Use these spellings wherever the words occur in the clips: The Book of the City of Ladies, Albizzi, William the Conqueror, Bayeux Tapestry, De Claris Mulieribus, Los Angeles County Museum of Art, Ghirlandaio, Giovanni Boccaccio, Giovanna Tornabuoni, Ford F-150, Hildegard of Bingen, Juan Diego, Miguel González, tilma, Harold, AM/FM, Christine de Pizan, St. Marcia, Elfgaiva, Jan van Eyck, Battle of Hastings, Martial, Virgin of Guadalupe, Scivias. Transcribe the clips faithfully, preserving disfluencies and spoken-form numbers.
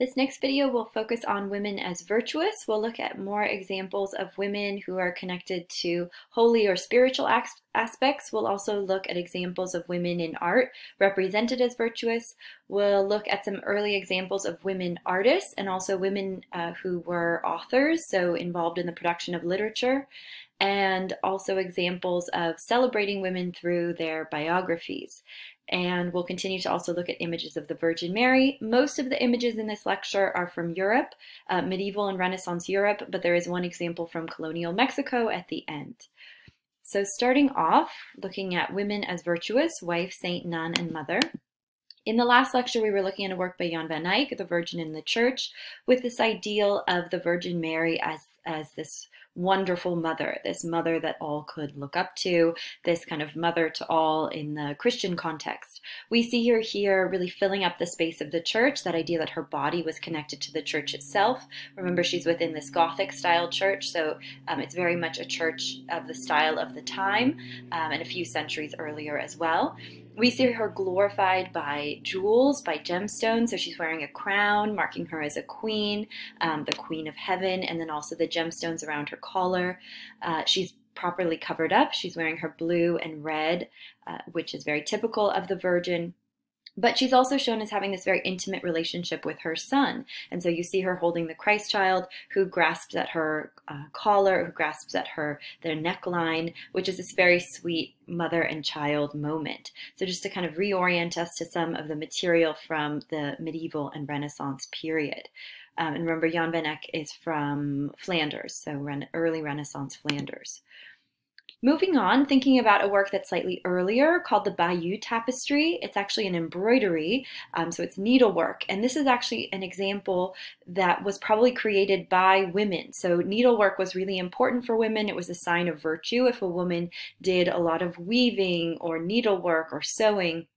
This next video will focus on women as virtuous. We'll look at more examples of women who are connected to holy or spiritual aspects. We'll also look at examples of women in art represented as virtuous. We'll look at some early examples of women artists and also women uh, who were authors, so involved in the production of literature, and also examples of celebrating women through their biographies. And we'll continue to also look at images of the Virgin Mary. Most of the images in this lecture are from Europe, uh, medieval and Renaissance Europe, but there is one example from colonial Mexico at the end. So starting off, looking at women as virtuous, wife, saint, nun, and mother. In the last lecture, we were looking at a work by Jan van Eyck, The Virgin in the Church, with this ideal of the Virgin Mary as, as this wonderful mother, this mother that all could look up to, this kind of mother to all in the Christian context. We see her here really filling up the space of the church, that idea that her body was connected to the church itself. Remember, she's within this Gothic style church, so um, it's very much a church of the style of the time, um, and a few centuries earlier as well. We see her glorified by jewels, by gemstones, so she's wearing a crown, marking her as a queen, um, the queen of heaven, and then also the gemstones around her collar. Uh, she's properly covered up. She's wearing her blue and red, uh, which is very typical of the Virgin. But she's also shown as having this very intimate relationship with her son. And so you see her holding the Christ child, who grasps at her uh, collar, who grasps at her their neckline, which is this very sweet mother and child moment. So just to kind of reorient us to some of the material from the medieval and Renaissance period. Um, and remember, Jan van Eyck is from Flanders, so re- early Renaissance Flanders. Moving on, thinking about a work that's slightly earlier called the Bayeux Tapestry. It's actually an embroidery, um, so it's needlework. And this is actually an example that was probably created by women. So needlework was really important for women. It was a sign of virtue if a woman did a lot of weaving or needlework or sewing,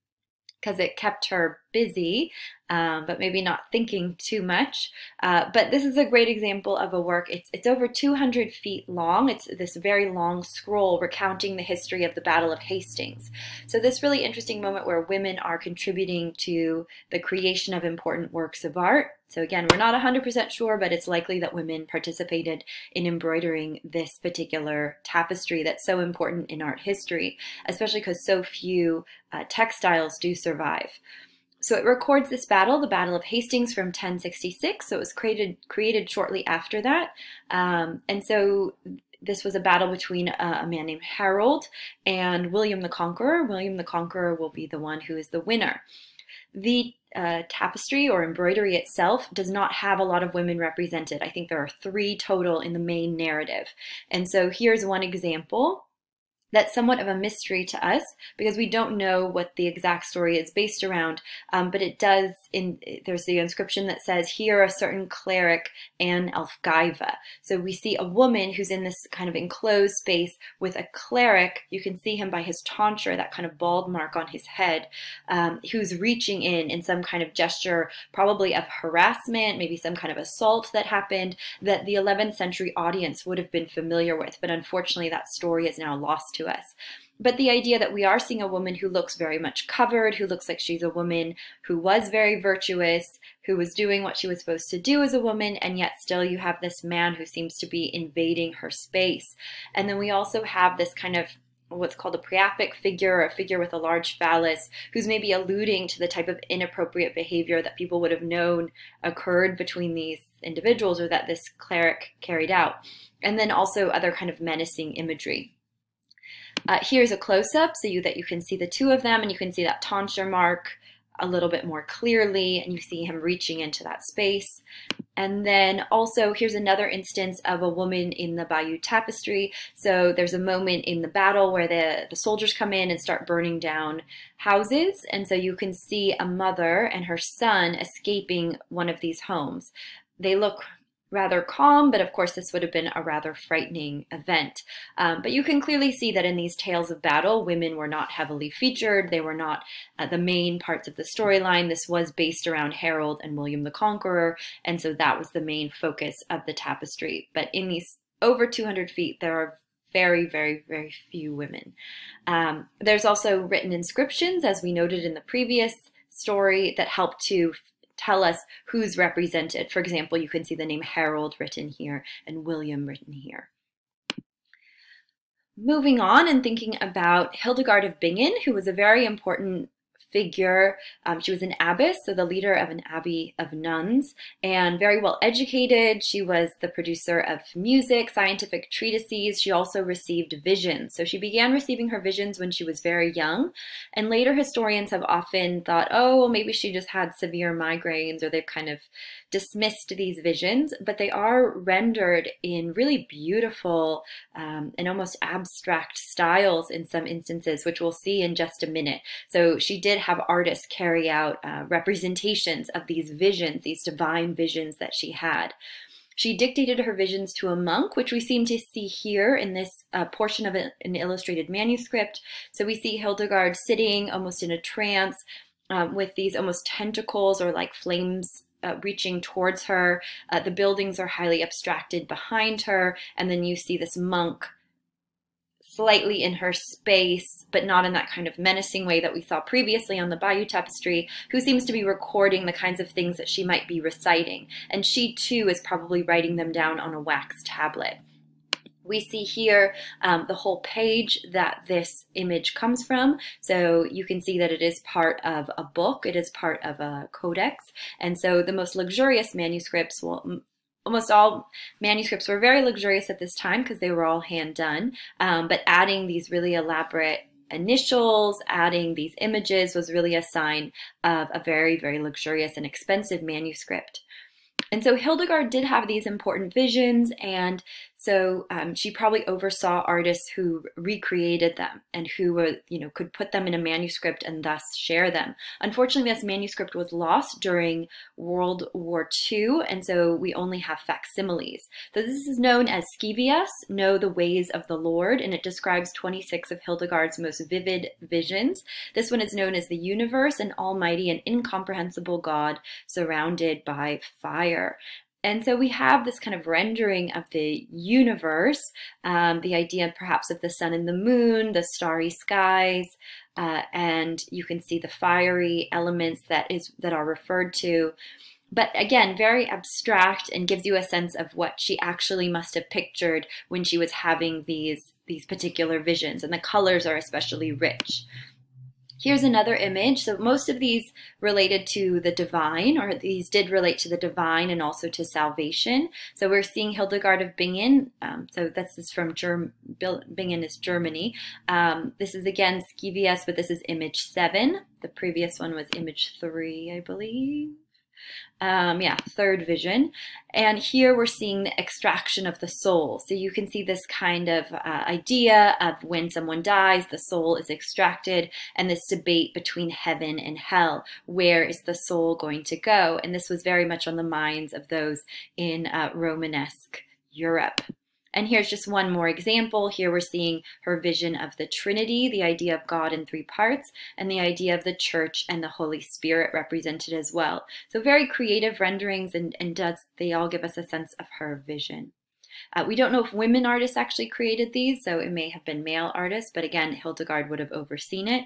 because it kept her busy, um, but maybe not thinking too much. Uh, but this is a great example of a work. It's, it's over two hundred feet long. It's this very long scroll recounting the history of the Battle of Hastings. So this really interesting moment where women are contributing to the creation of important works of art. So again, we're not one hundred percent sure, but it's likely that women participated in embroidering this particular tapestry that's so important in art history, especially because so few uh, textiles do survive. So it records this battle, the Battle of Hastings from ten sixty-six, so it was created, created shortly after that. Um, and so this was a battle between a, a man named Harold and William the Conqueror. William the Conqueror will be the one who is the winner. The uh, tapestry or embroidery itself does not have a lot of women represented. I think there are three total in the main narrative. And so here's one example. That's somewhat of a mystery to us because we don't know what the exact story is based around, um, but it does, in, there's the inscription that says, here a certain cleric and Elfgaiva. So we see a woman who's in this kind of enclosed space with a cleric. You can see him by his tonsure, that kind of bald mark on his head, um, who's reaching in in some kind of gesture, probably of harassment, maybe some kind of assault that happened that the eleventh century audience would have been familiar with, but unfortunately that story is now lost to us. But the idea that we are seeing a woman who looks very much covered, who looks like she's a woman who was very virtuous, who was doing what she was supposed to do as a woman, and yet still you have this man who seems to be invading her space. And then we also have this kind of what's called a priapic figure, a figure with a large phallus, who's maybe alluding to the type of inappropriate behavior that people would have known occurred between these individuals or that this cleric carried out. And then also other kind of menacing imagery. Uh, here's a close-up so you, that you can see the two of them, and you can see that tonsure mark a little bit more clearly, and you see him reaching into that space. And then also here's another instance of a woman in the Bayeux Tapestry. So there's a moment in the battle where the, the soldiers come in and start burning down houses, and so you can see a mother and her son escaping one of these homes. They look rather calm, but of course this would have been a rather frightening event. Um, but you can clearly see that in these tales of battle, women were not heavily featured. They were not uh, the main parts of the storyline. This was based around Harold and William the Conqueror, and so that was the main focus of the tapestry. But in these over two hundred feet, there are very, very, very few women. Um, there's also written inscriptions, as we noted in the previous story, that help to tell us who's represented. For example, you can see the name Harold written here and William written here. Moving on and thinking about Hildegard of Bingen, who was a very important figure. Um, she was an abbess, so the leader of an abbey of nuns, and very well educated. She was the producer of music, scientific treatises. She also received visions. So she began receiving her visions when she was very young, and later historians have often thought, oh, well, maybe she just had severe migraines, or they've kind of dismissed these visions, but they are rendered in really beautiful um, and almost abstract styles in some instances, which we'll see in just a minute. So she did have artists carry out uh, representations of these visions, these divine visions that she had. She dictated her visions to a monk, which we seem to see here in this uh, portion of an illustrated manuscript. So we see Hildegard sitting almost in a trance um, with these almost tentacles or like flames Uh, reaching towards her. Uh, the buildings are highly abstracted behind her, and then you see this monk slightly in her space, but not in that kind of menacing way that we saw previously on the Bayeux Tapestry, who seems to be recording the kinds of things that she might be reciting, and she too is probably writing them down on a wax tablet. We see here um, the whole page that this image comes from. So you can see that it is part of a book, it is part of a codex. And so the most luxurious manuscripts, well, almost all manuscripts were very luxurious at this time because they were all hand done, um, but adding these really elaborate initials, adding these images was really a sign of a very, very luxurious and expensive manuscript. And so Hildegard did have these important visions, and so um, she probably oversaw artists who recreated them and who were, you know, could put them in a manuscript and thus share them. Unfortunately, this manuscript was lost during World War Two, and so we only have facsimiles. So this is known as Scivias, Know the Ways of the Lord, and it describes twenty-six of Hildegard's most vivid visions. This one is known as the Universe, an almighty and incomprehensible God surrounded by fire. And so we have this kind of rendering of the universe, um, the idea perhaps of the sun and the moon, the starry skies, uh, and you can see the fiery elements that is that are referred to. But again, very abstract, and gives you a sense of what she actually must have pictured when she was having these, these particular visions, and the colors are especially rich. Here's another image. So most of these related to the divine, or these did relate to the divine and also to salvation. So we're seeing Hildegard of Bingen. Um, so this is from Germ Bingen is Germany. Um, this is again Scivias, but this is image seven. The previous one was image three, I believe. Um, yeah, third vision. And here we're seeing the extraction of the soul. So you can see this kind of uh, idea of when someone dies, the soul is extracted, and this debate between heaven and hell. Where is the soul going to go? And this was very much on the minds of those in uh, Romanesque Europe. And here's just one more example. Here we're seeing her vision of the Trinity, the idea of God in three parts, and the idea of the Church and the Holy Spirit represented as well. So very creative renderings, and, and does, they all give us a sense of her vision. Uh, we don't know if women artists actually created these, so it may have been male artists, but again, Hildegard would have overseen it.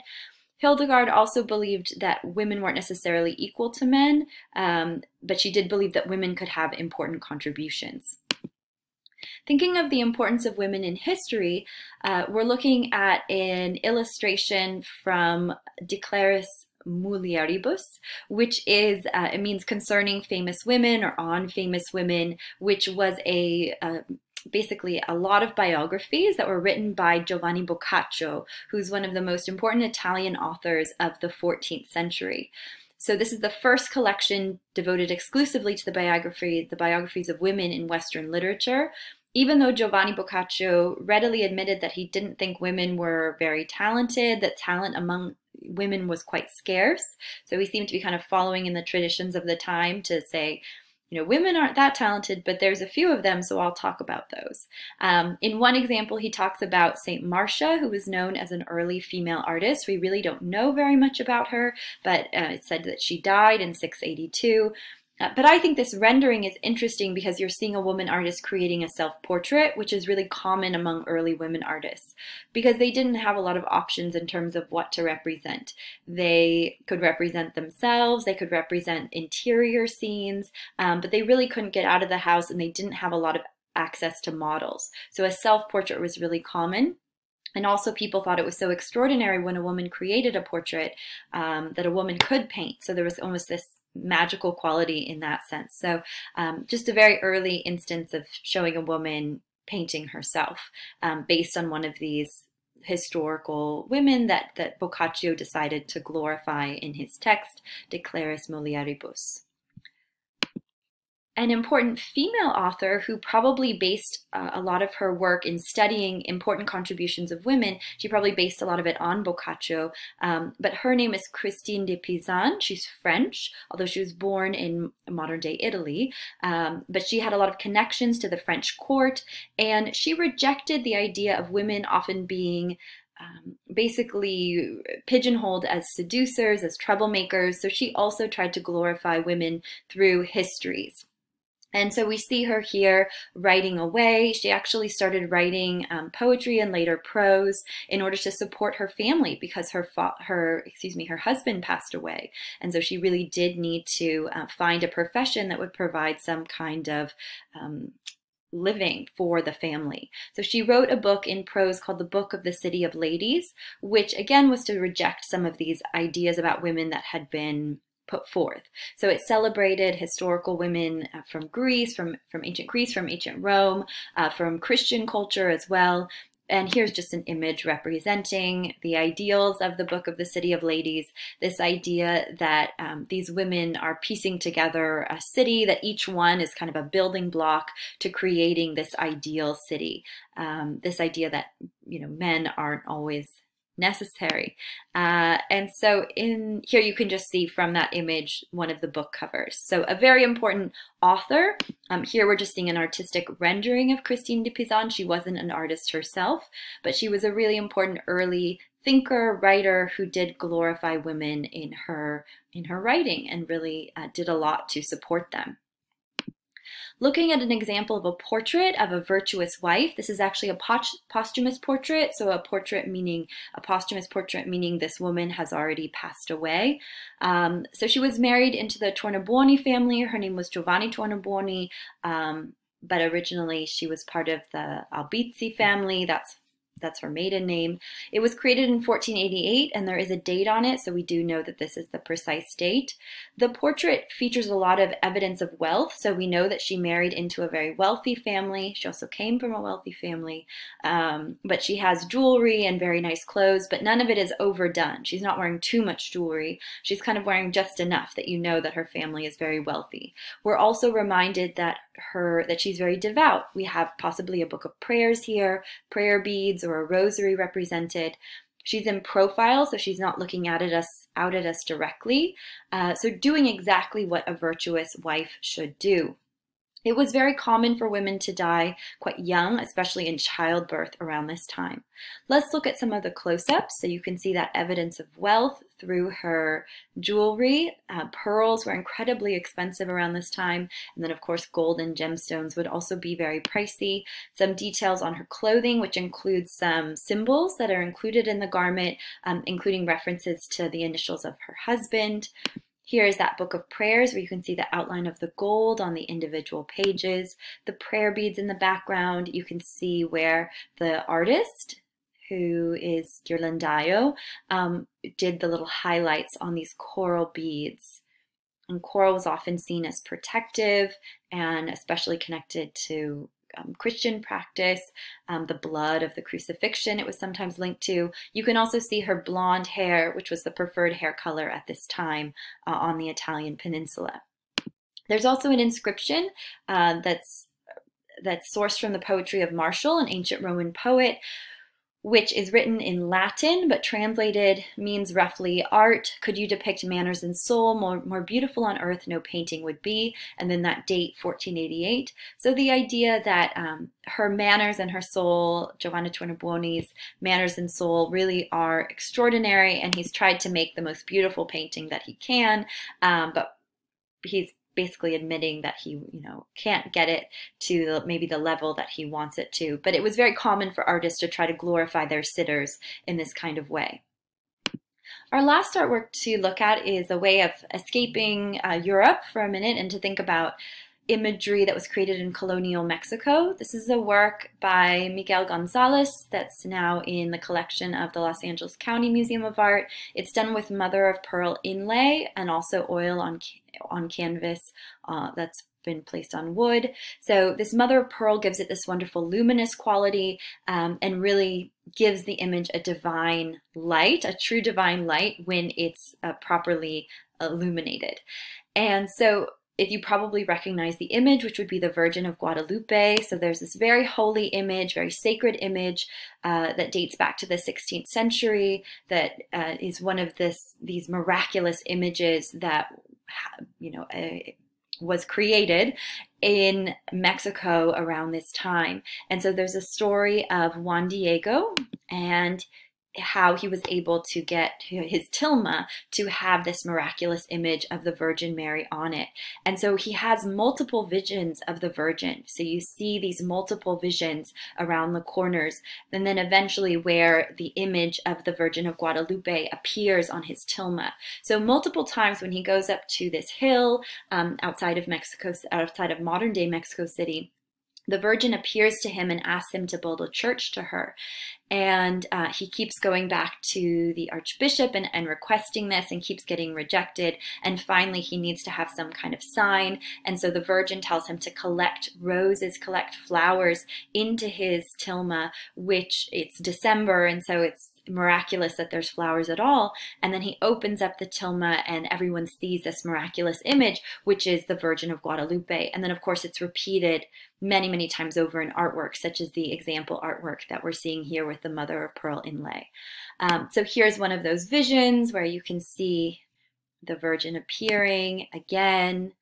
Hildegard also believed that women weren't necessarily equal to men, um, but she did believe that women could have important contributions. Thinking of the importance of women in history, uh, we're looking at an illustration from De Claris Mulieribus, which is, uh, it means concerning famous women or on famous women, which was a uh, basically a lot of biographies that were written by Giovanni Boccaccio, who's one of the most important Italian authors of the fourteenth century. So this is the first collection devoted exclusively to the biography, the biographies of women in Western literature. Even though Giovanni Boccaccio readily admitted that he didn't think women were very talented, that talent among women was quite scarce. So he seemed to be kind of following in the traditions of the time to say, you know, women aren't that talented, but there's a few of them, so I'll talk about those. Um, in one example, he talks about Saint Marcia, who was known as an early female artist. We really don't know very much about her, but uh, it's said that she died in six eighty-two. Uh, but I think this rendering is interesting because you're seeing a woman artist creating a self-portrait, which is really common among early women artists because they didn't have a lot of options in terms of what to represent. They could represent themselves, they could represent interior scenes, um, but they really couldn't get out of the house and they didn't have a lot of access to models. So a self-portrait was really common. And also people thought it was so extraordinary when a woman created a portrait um, that a woman could paint. So there was almost this magical quality in that sense. So um, just a very early instance of showing a woman painting herself um, based on one of these historical women that, that Boccaccio decided to glorify in his text, De Claris Mulieribus. An important female author who probably based uh, a lot of her work in studying important contributions of women, she probably based a lot of it on Boccaccio, um, but her name is Christine de Pizan. She's French, although she was born in modern-day Italy, um, but she had a lot of connections to the French court, and she rejected the idea of women often being Um, basically pigeonholed as seducers, as troublemakers, so she also tried to glorify women through histories. And so we see her here writing away. She actually started writing um, poetry and later prose in order to support her family because her her excuse me her husband passed away, and so she really did need to uh, find a profession that would provide some kind of um, living for the family. So she wrote a book in prose called The Book of the City of Ladies, which again was to reject some of these ideas about women that had been put forth. So it celebrated historical women from Greece, from, from ancient Greece, from ancient Rome, uh, from Christian culture as well. And here's just an image representing the ideals of the Book of the City of Ladies, this idea that um, these women are piecing together a city, that each one is kind of a building block to creating this ideal city, um, this idea that, you know, men aren't always necessary. Uh, and so in here you can just see from that image one of the book covers. So a very important author. Um, here we're just seeing an artistic rendering of Christine de Pizan. She wasn't an artist herself, but she was a really important early thinker, writer who did glorify women in her, in her writing and really uh, did a lot to support them. Looking at an example of a portrait of a virtuous wife, this is actually a posthumous portrait, so a portrait meaning, a posthumous portrait meaning this woman has already passed away. Um, so she was married into the Tornabuoni family. Her name was Giovanni Tornabuoni, um, but originally she was part of the Albizzi family. That's That's her maiden name. It was created in fourteen eighty-eight, and there is a date on it, so we do know that this is the precise date. The portrait features a lot of evidence of wealth, so we know that she married into a very wealthy family. She also came from a wealthy family, um, but she has jewelry and very nice clothes, but none of it is overdone. She's not wearing too much jewelry. She's kind of wearing just enough that you know that her family is very wealthy. We're also reminded that her that she's very devout. We have possibly a book of prayers here, prayer beads, or a rosary represented. She's in profile, so she's not looking out at us, out at us directly. Uh, so doing exactly what a virtuous wife should do. It was very common for women to die quite young, especially in childbirth around this time. Let's look at some of the close-ups so you can see that evidence of wealth through her jewelry. Uh, pearls were incredibly expensive around this time, and then of course gold and gemstones would also be very pricey. Some details on her clothing, which includes some symbols that are included in the garment, um, including references to the initials of her husband. Here is that book of prayers where you can see the outline of the gold on the individual pages, the prayer beads in the background. You can see where the artist, who is Ghirlandaio, um, did the little highlights on these coral beads. And coral was often seen as protective and especially connected to Um, Christian practice, um, the blood of the crucifixion it was sometimes linked to. You can also see her blonde hair, which was the preferred hair color at this time uh, on the Italian peninsula. There's also an inscription uh, that's, that's sourced from the poetry of Martial, an ancient Roman poet, which is written in Latin, but translated means roughly, "Art, could you depict manners and soul, more, more beautiful on earth no painting would be," and then that date, fourteen eighty-eight. So the idea that um, her manners and her soul, Giovanna Tornabuoni's manners and soul, really are extraordinary, and he's tried to make the most beautiful painting that he can, um, but he's basically admitting that he, you know, can't get it to maybe the level that he wants it to. But it was very common for artists to try to glorify their sitters in this kind of way. Our last artwork to look at is a way of escaping uh, Europe for a minute and to think about imagery that was created in colonial Mexico. This is a work by Miguel González that's now in the collection of the Los Angeles County Museum of Art. It's done with mother of pearl inlay and also oil on, on canvas uh, that's been placed on wood. So this mother of pearl gives it this wonderful luminous quality um, and really gives the image a divine light, a true divine light when it's uh, properly illuminated. And so if you probably recognize the image, which would be the Virgin of Guadalupe. So there's this very holy image, very sacred image uh, that dates back to the sixteenth century, that uh, is one of this, these miraculous images that, you know, uh, was created in Mexico around this time. And so there's a story of Juan Diego and how he was able to get his tilma to have this miraculous image of the Virgin Mary on it. And so he has multiple visions of the Virgin. So you see these multiple visions around the corners, and then eventually where the image of the Virgin of Guadalupe appears on his tilma. So multiple times when he goes up to this hill um, outside of Mexico, outside of modern day Mexico City, the Virgin appears to him and asks him to build a church to her. And uh, he keeps going back to the archbishop and, and requesting this and keeps getting rejected. And finally, he needs to have some kind of sign. And so the Virgin tells him to collect roses, collect flowers into his tilma, which it's December. And so it's miraculous that there's flowers at all. And then he opens up the tilma and everyone sees this miraculous image, which is the Virgin of Guadalupe. And then, of course, it's repeated many, many times over in artwork, such as the example artwork that we're seeing here with the mother of pearl inlay. Um, so here's one of those visions where you can see the Virgin appearing again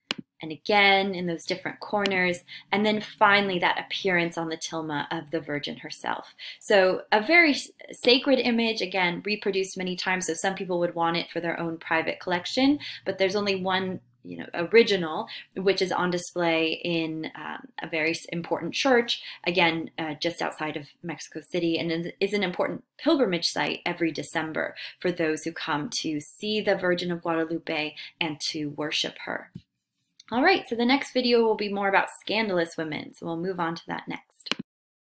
and again in those different corners, and then finally that appearance on the tilma of the Virgin herself. So a very sacred image, again, reproduced many times, so some people would want it for their own private collection, but there's only one, you know, original, which is on display in um, a very important church, again, uh, just outside of Mexico City, and is an important pilgrimage site every December for those who come to see the Virgin of Guadalupe and to worship her. All right, so the next video will be more about scandalous women, so we'll move on to that next.